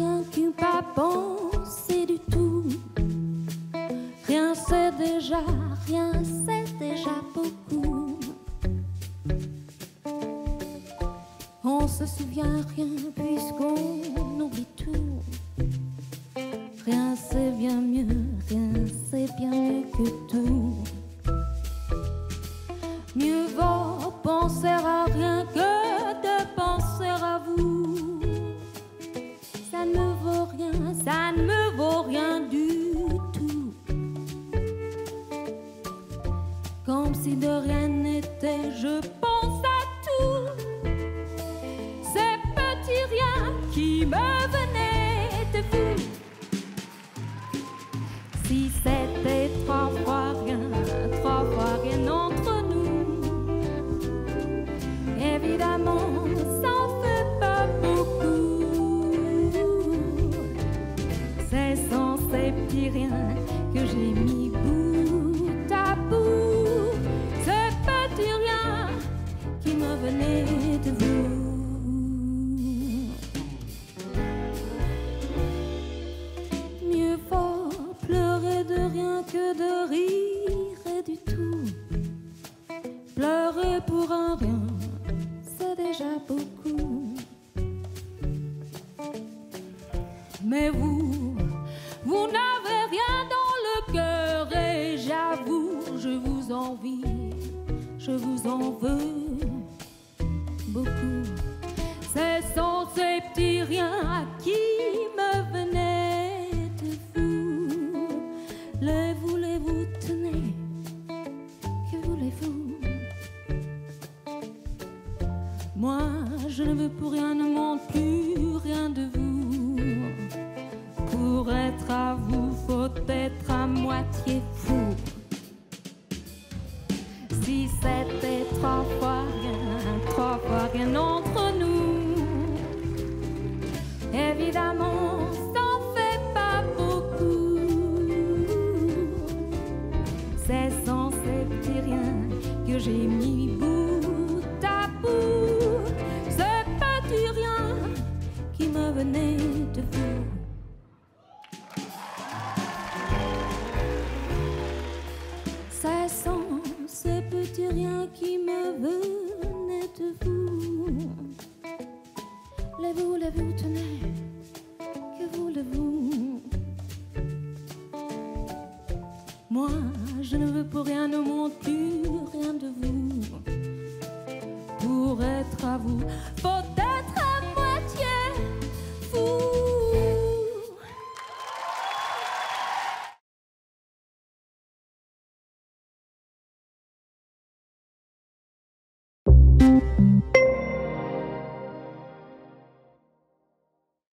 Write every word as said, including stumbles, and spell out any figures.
rien que pas penser du tout. Rien c'est déjà, rien c'est déjà beaucoup. On se souvient rien puisqu'on oublie tout. Rien c'est bien mieux, rien c'est bien mieux que tout. Mieux vaut penser à rien que de penser à vous. Ça ne me vaut rien, ça ne me vaut rien du tout. Comme si de rien n'était, je pense à tout. Ces petits riens qui me venaient de vous. Si c'était trois fois rien, trois fois rien entre nous. Évidemment, ça en fait pas beaucoup. C'est sans ces petits riens que j'ai mis bout à bout. Ces petits riens qui me venaient de vous. Mieux vaut pleurer de rien que de rire et du tout. Pleurer pour un rien, déjà beaucoup. Mais vous, vous n'avez rien dans le cœur et j'avoue, je vous envie, je vous en veux beaucoup. Ce sont ces petits riens qui me venaient de vous. Les voulez-vous, tenez, que voulez-vous? Moi, je ne veux pour rien au monde, plus rien de vous. Pour être à vous, faut être à moitié fou. Si c'était trois fois rien, trois fois rien entre nous. Évidemment, ça en fait pas beaucoup. C'est sans ces petits riens que j'ai mis bout à bout. Venez de vous. Ça sent ces petits riens qui me venaient de vous. Les vous, les vous, tenez, que voulez-vous? Moi, je ne veux pour rien au monde plus rien de vous. Pour être à vous, faut